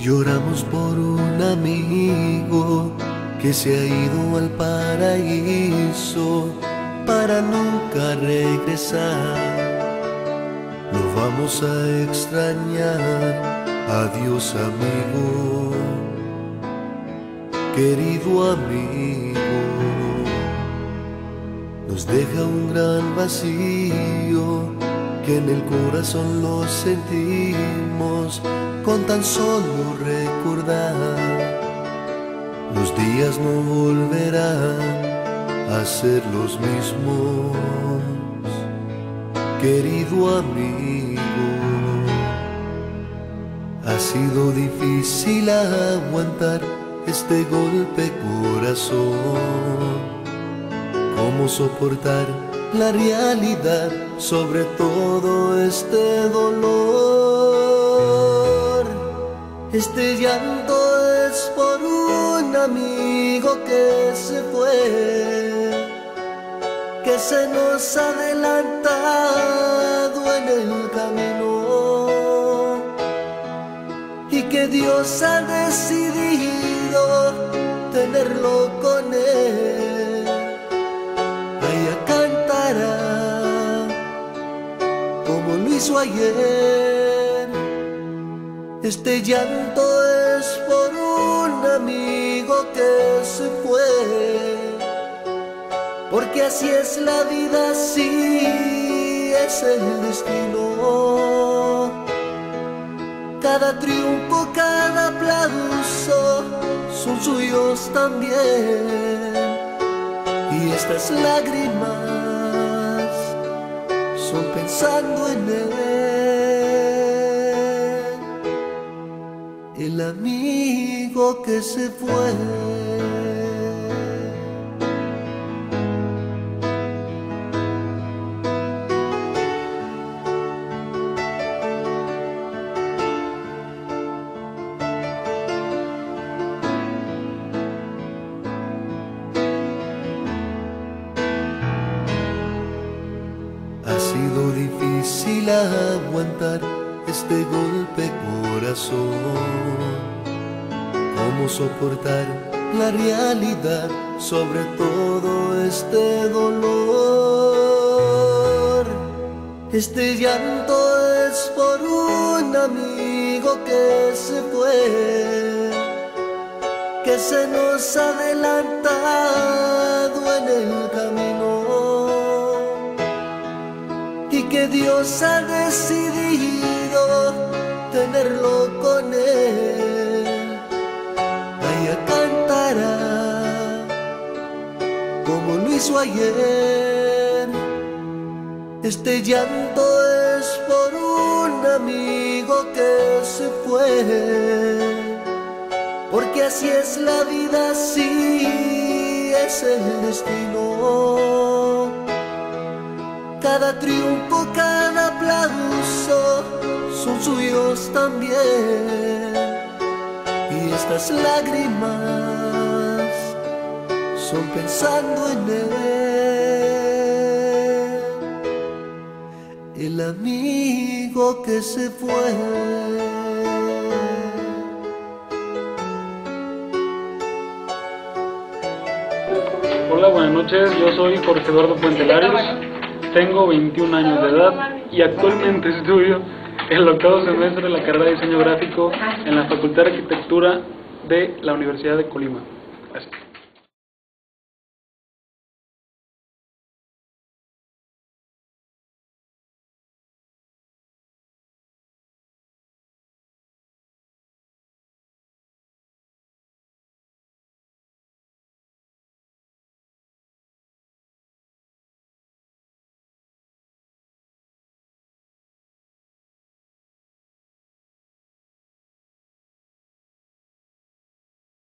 Lloramos por un amigo que se ha ido al paraíso para nunca regresar. Lo vamos a extrañar. Adiós, amigo, querido amigo. Nos deja un gran vacío que en el corazón lo sentimos con tan solo recordar. Los días no volverán a ser los mismos, querido amigo. Ha sido difícil aguantar este golpe corazón. ¿Cómo soportar la realidad sobre todo este dolor? Este llanto es por un amigo que se fue, que se nos ha adelantado en el camino, y que Dios ha decidido tenerlo con él. Ayer, este llanto es por un amigo que se fue, porque así es la vida, así es el destino. Cada triunfo, cada aplauso son suyos también, y estas lágrimas son pensando en él, el amigo que se fue. Aguantar este golpe corazón, cómo soportar la realidad sobre todo este dolor. Este llanto es por un amigo que se fue, que se nos ha adelantado en el camino, que Dios ha decidido tenerlo con él. Allá cantará como lo hizo ayer. Este llanto es por un amigo que se fue, porque así es la vida, así es el destino. Cada triunfo, cada aplauso son suyos también, y estas lágrimas son pensando en él, el amigo que se fue. Hola, buenas noches, yo soy Jorge Eduardo Puente Lares. Tengo 21 años de edad y actualmente estudio el octavo semestre de la carrera de diseño gráfico en la Facultad de Arquitectura de la Universidad de Colima. Gracias.